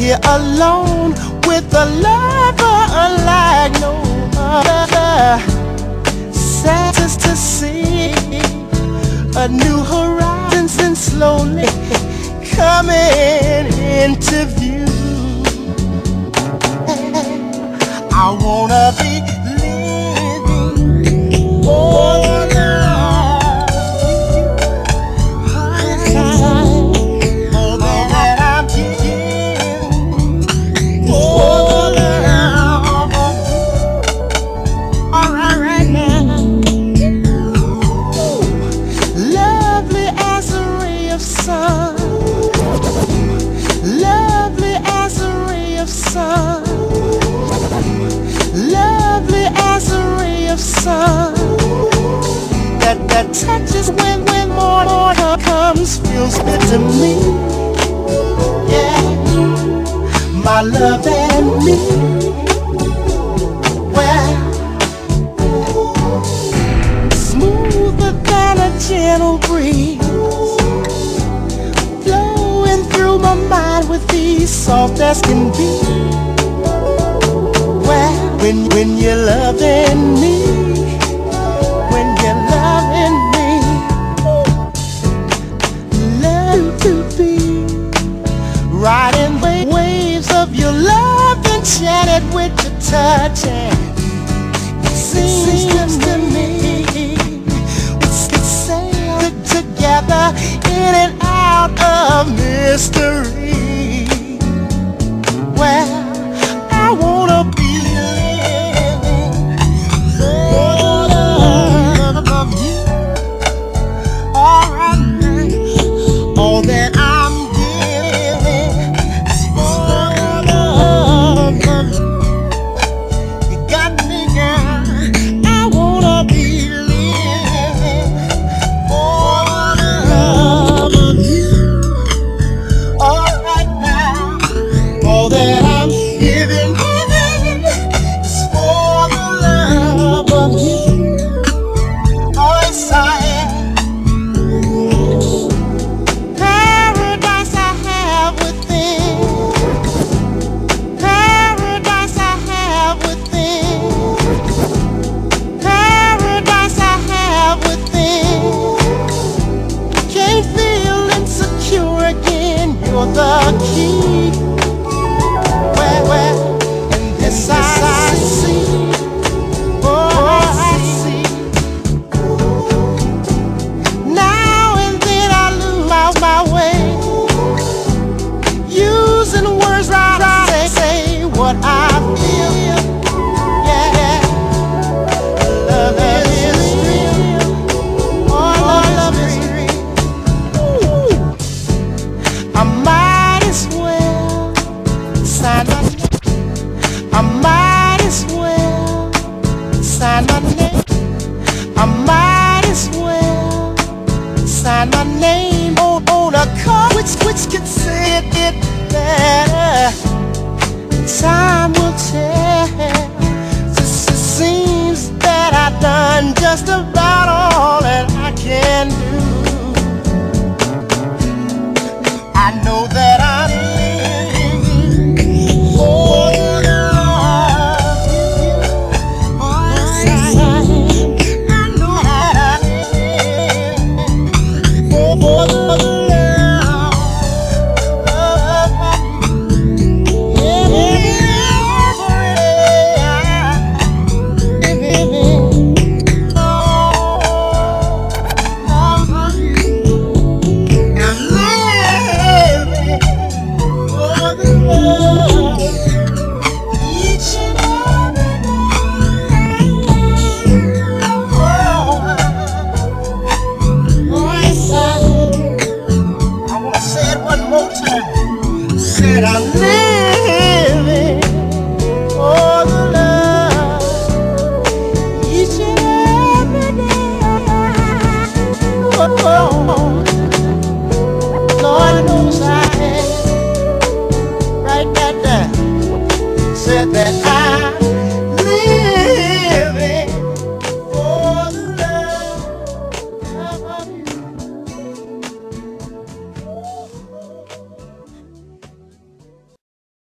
here alone with a lover unlike no other. Sad to see a new horizon slowly coming into view. I wanna be living for sun that touches when more comes, feels good to me. Yeah, my love and me. Well, smoother than a gentle breeze, flowing through my mind with ease, soft as can be. When you're loving me, when you're loving me, love to be riding the waves of your love, enchanted with your touch. And it seems to me we could sail together in and out of mystery. Well, I wanna be that